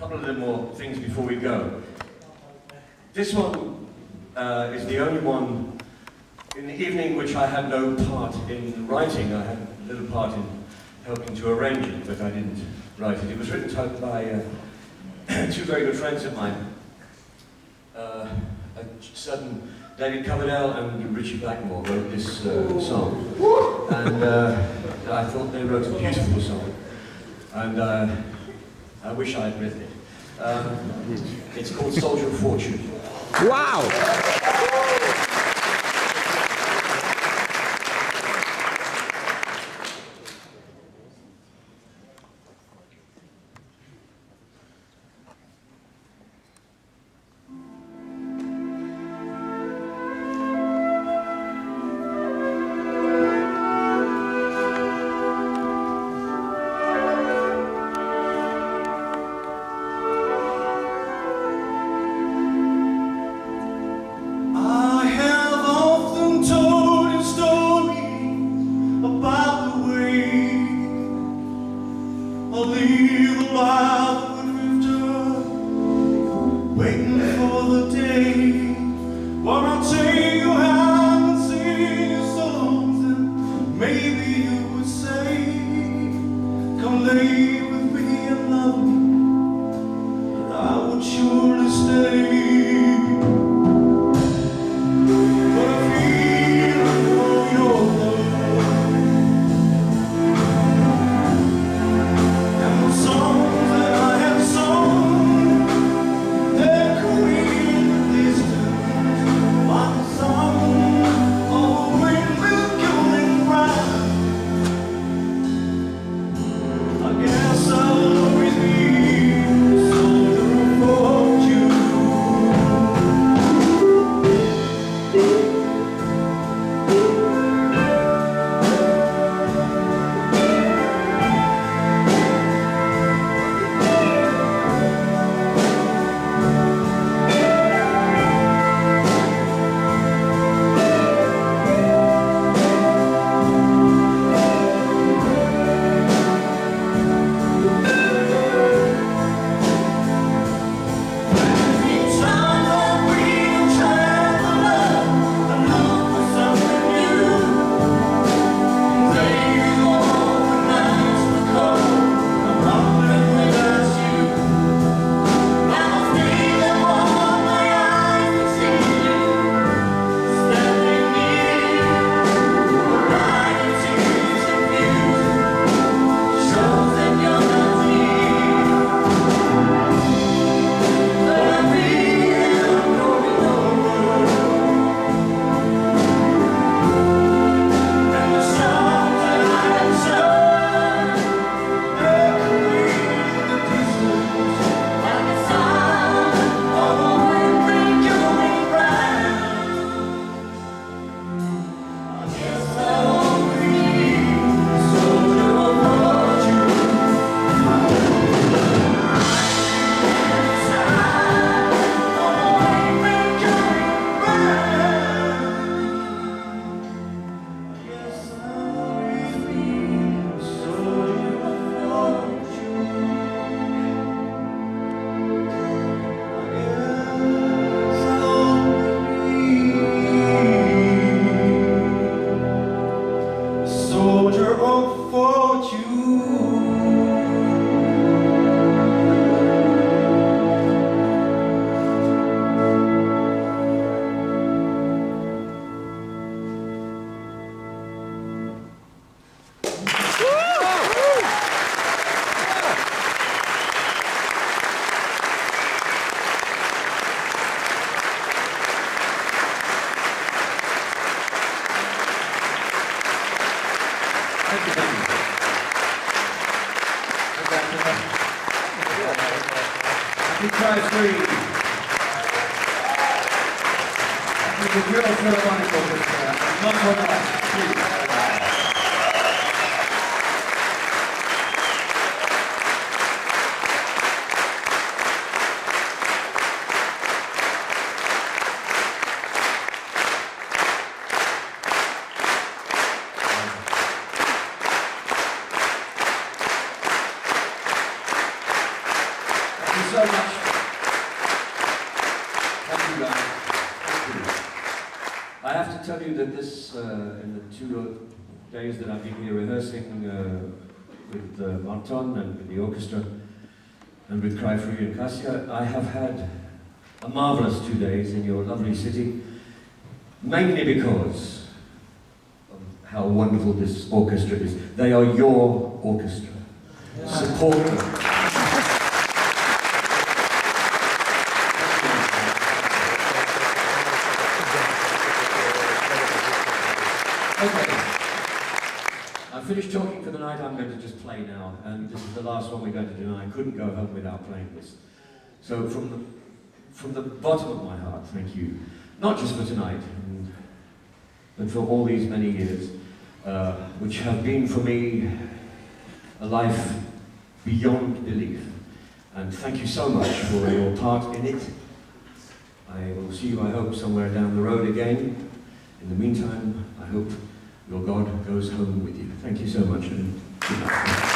A couple of little more things before we go. This one is the only one in the evening which I had no part in writing. I had a little part in helping to arrange it, but I didn't write it. It was written by two very good friends of mine, a certain David Coverdale and Ritchie Blackmore wrote this song. And I thought they wrote a beautiful song. And I wish I had written it. It's called Soldier of Fortune. Wow! Thank you so much. Thank you, guys. Thank you. I have to tell you that this, in the 2 days that I've been here rehearsing with Márton and with the orchestra and with Cry Free and Kasia, I have had a marvelous 2 days in your lovely city, mainly because of how wonderful this orchestra is. They are your orchestra. Yeah. Support them. Okay. I'm finished talking for the night. I'm going to just play now, and this is the last one we're going to do. I couldn't go home without playing this. So from the bottom of my heart, thank you. Not just for tonight, but for all these many years, which have been for me a life beyond belief. And thank you so much for your part in it. I will see you, I hope, somewhere down the road again. In the meantime, I hope your God goes home with you. Thank you so much, and good night.